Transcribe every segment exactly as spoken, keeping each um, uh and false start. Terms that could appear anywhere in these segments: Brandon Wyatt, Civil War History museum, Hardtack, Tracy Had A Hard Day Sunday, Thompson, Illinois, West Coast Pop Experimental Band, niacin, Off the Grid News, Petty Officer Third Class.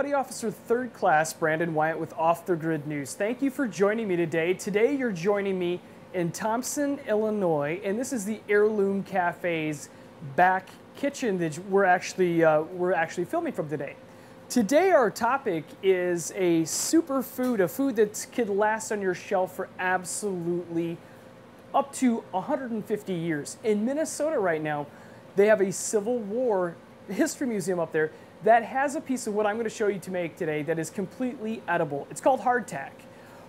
Petty Officer Third Class Brandon Wyatt with Off the Grid News. Thank you for joining me today. Today you're joining me in Thompson, Illinois, and this is the Heirloom Cafe's back kitchen that we're actually uh, we're actually filming from today. Today our topic is a superfood, a food that could last on your shelf for absolutely up to one hundred fifty years. In Minnesota right now, they have a Civil War History museum up there that has a piece of what I'm going to show you to make today that is completely edible. It's called hardtack.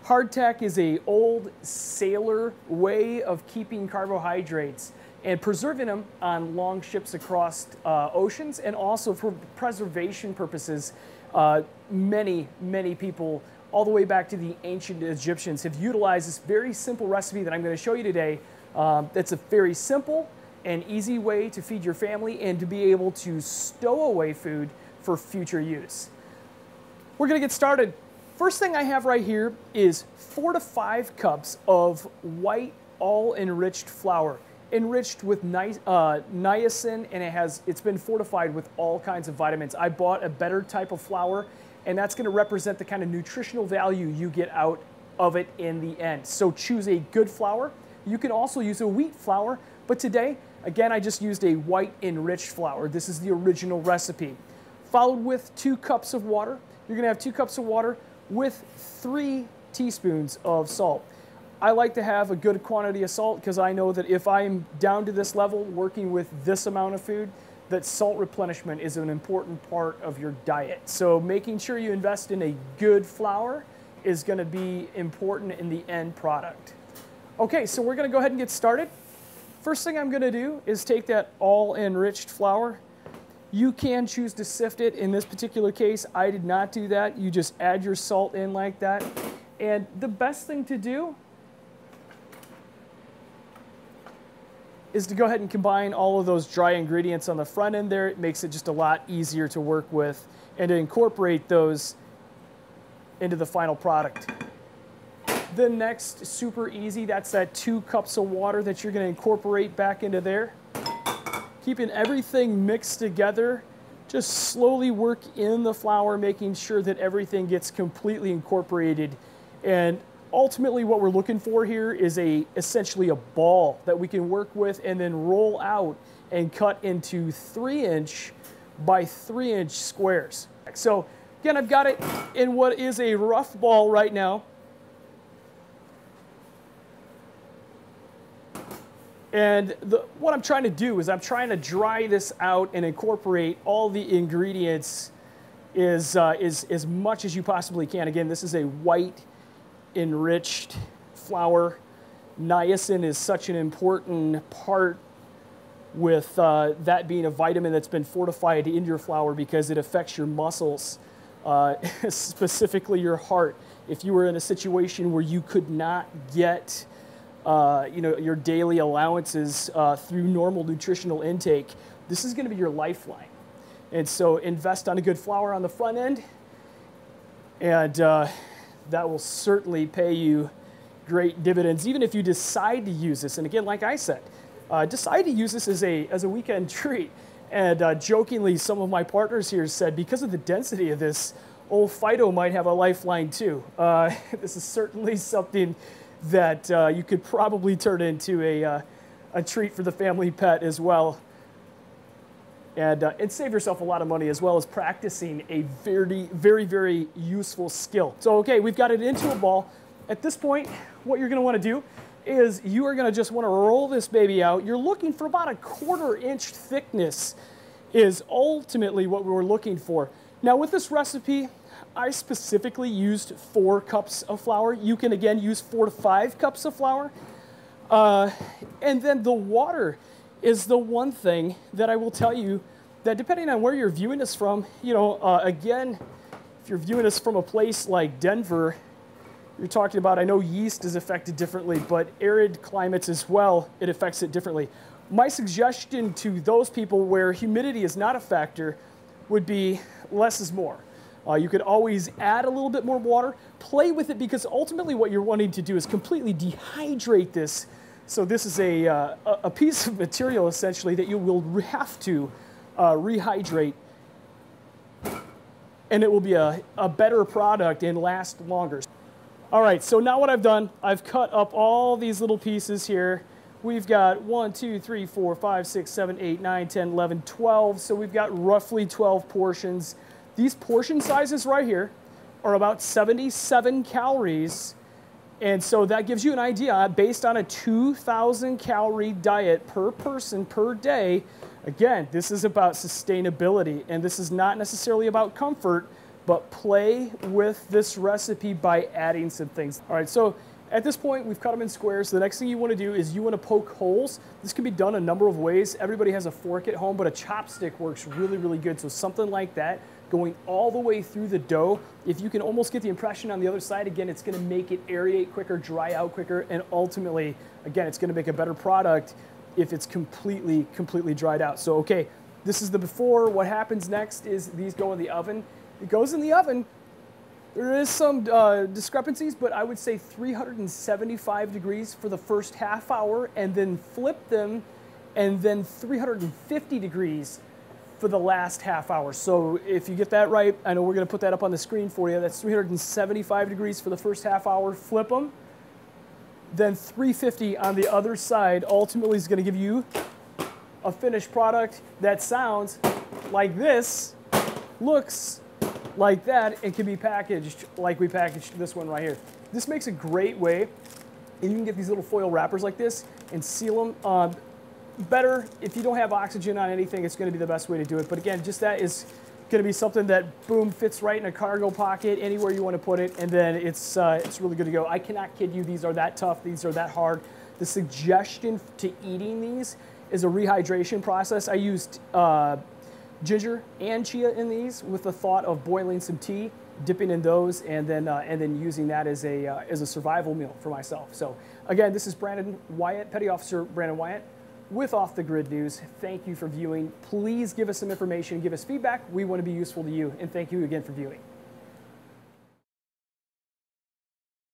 Hardtack is a old sailor way of keeping carbohydrates and preserving them on long ships across uh, oceans, and also for preservation purposes. Uh, many, many people all the way back to the ancient Egyptians have utilized this very simple recipe that I'm going to show you today. Um, that's a very simple and easy way to feed your family and to be able to stow away food for future use. We're going to get started. First thing I have right here is four to five cups of white all-enriched flour, enriched with ni uh, niacin, and it has it's been fortified with all kinds of vitamins. I bought a better type of flour, and that's going to represent the kind of nutritional value you get out of it in the end. So choose a good flour. You can also use a wheat flour, but today, again, I just used a white enriched flour. This is the original recipe. Followed with two cups of water. You're going to have two cups of water with three teaspoons of salt. I like to have a good quantity of salt because I know that if I'm down to this level working with this amount of food, that salt replenishment is an important part of your diet. So making sure you invest in a good flour is going to be important in the end product. Okay, so we're going to go ahead and get started. First thing I'm going to do is take that all-enriched flour. You can choose to sift it. In this particular case, I did not do that. You just add your salt in like that. And the best thing to do is to go ahead and combine all of those dry ingredients on the front end there. It makes it just a lot easier to work with and to incorporate those into the final product. The next, super easy, that's that two cups of water that you're going to incorporate back into there. Keeping everything mixed together, just slowly work in the flour, making sure that everything gets completely incorporated. And ultimately what we're looking for here is a essentially a ball that we can work with and then roll out and cut into three inch by three inch squares. So again, I've got it in what is a rough ball right now. And the, what I'm trying to do is I'm trying to dry this out and incorporate all the ingredients is, uh, is, as much as you possibly can. Again, this is a white enriched flour. Niacin is such an important part with uh, that being a vitamin that's been fortified in your flour because it affects your muscles, uh, specifically your heart. If you were in a situation where you could not get Uh, you know, your daily allowances uh, through normal nutritional intake, this is going to be your lifeline. And so invest on a good flour on the front end, and uh, that will certainly pay you great dividends, even if you decide to use this. And again, like I said, uh, decide to use this as a, as a weekend treat. And uh, jokingly, some of my partners here said, because of the density of this, old Fido might have a lifeline too. Uh, this is certainly something that uh, you could probably turn into a, uh, a treat for the family pet as well. And, uh, and save yourself a lot of money, as well as practicing a very, very, very useful skill. So, okay, we've got it into a ball. At this point, what you're gonna wanna do is you are gonna just wanna roll this baby out. You're looking for about a quarter inch thickness is ultimately what we were looking for. Now with this recipe, I specifically used four cups of flour. You can again use four to five cups of flour. Uh, and then the water is the one thing that I will tell you that depending on where you're viewing this from, you know, uh, again, if you're viewing this from a place like Denver, you're talking about, I know yeast is affected differently, but arid climates as well, it affects it differently. My suggestion to those people where humidity is not a factor would be less is more. Uh, you could always add a little bit more water. Play with it, because ultimately what you're wanting to do is completely dehydrate this. So this is a, uh, a piece of material essentially that you will have to uh, rehydrate and it will be a, a better product and last longer. All right, so now what I've done, I've cut up all these little pieces here. We've got one, two, three, four, five, six, seven, eight, nine, ten, eleven, twelve. So we've got roughly twelve portions. These portion sizes right here are about seventy-seven calories. And so that gives you an idea, based on a two thousand calorie diet per person per day. Again, this is about sustainability, and this is not necessarily about comfort, but play with this recipe by adding some things. All right, so at this point, we've cut them in squares. So the next thing you want to do is you want to poke holes. This can be done a number of ways. Everybody has a fork at home, but a chopstick works really, really good. So something like that, going all the way through the dough. If you can almost get the impression on the other side, again, it's going to make it aerate quicker, dry out quicker, and ultimately, again, it's going to make a better product if it's completely, completely dried out. So, okay, this is the before. What happens next is these go in the oven. It goes in the oven. There is some uh, discrepancies, but I would say three hundred seventy-five degrees for the first half hour, and then flip them, and then three hundred fifty degrees for the last half hour. So if you get that right, I know we're gonna put that up on the screen for you. That's three hundred seventy-five degrees for the first half hour, flip them. Then three fifty on the other side ultimately is going to give you a finished product that sounds like this, looks like that, and can be packaged like we packaged this one right here. This makes a great way, and you can get these little foil wrappers like this and seal them. Um, better if you don't have oxygen on anything, it's going to be the best way to do it. But again, just that is going to be something that, boom, fits right in a cargo pocket, anywhere you want to put it, and then it's uh, it's really good to go. I cannot kid you, these are that tough, these are that hard. The suggestion to eating these is a rehydration process. I used uh, ginger and chia in these with the thought of boiling some tea, dipping in those, and then uh, and then using that as a, uh, as a survival meal for myself. So again, this is Brandon Wyatt, Petty Officer Brandon Wyatt, with Off the Grid News. Thank you for viewing. Please give us some information, give us feedback. We want to be useful to you, and thank you again for viewing.